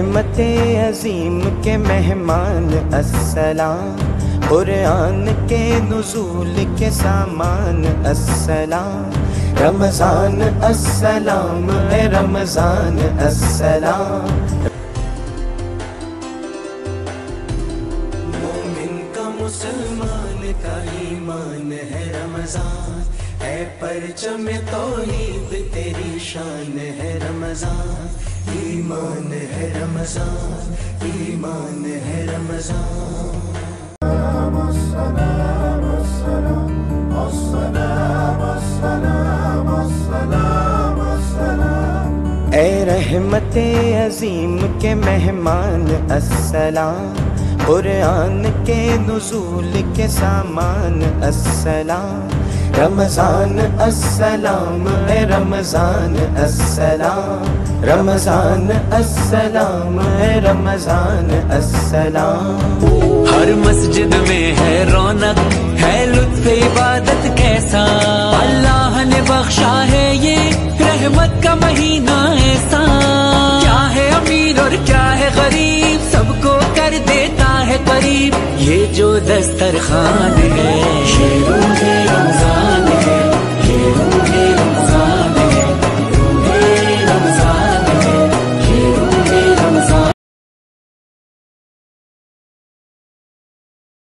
रहमते अजीम के मेहमान अस्सलाम, कुरान के नुज़ूल के सामान अस्सलाम, रमज़ान अस्सलाम है रमज़ान अस्सलाम। मोमिन का मुसलमान का ईमान है रमज़ान, है परचम तौहीद तेरी शान है रमज़ान, ईमान है रमज़ान, ईमान है रमज़ान। ए रहमते अजीम के मेहमान अस्सलाम, कुरान के नुज़ूल के सामान अस्सलाम, रमज़ान अस्सलाम है रमज़ान अस्सलाम, रमज़ान अस्सलाम है रमज़ान अस्सलाम। हर मस्जिद में है रौनक, है लुत्फ़ इबादत कैसा, अल्लाह ने बख्शा है ये रहमत का महीना ऐसा। क्या है अमीर और क्या है गरीब, सबको कर देता है करीब, ये जो दस्तरखान है शेरों के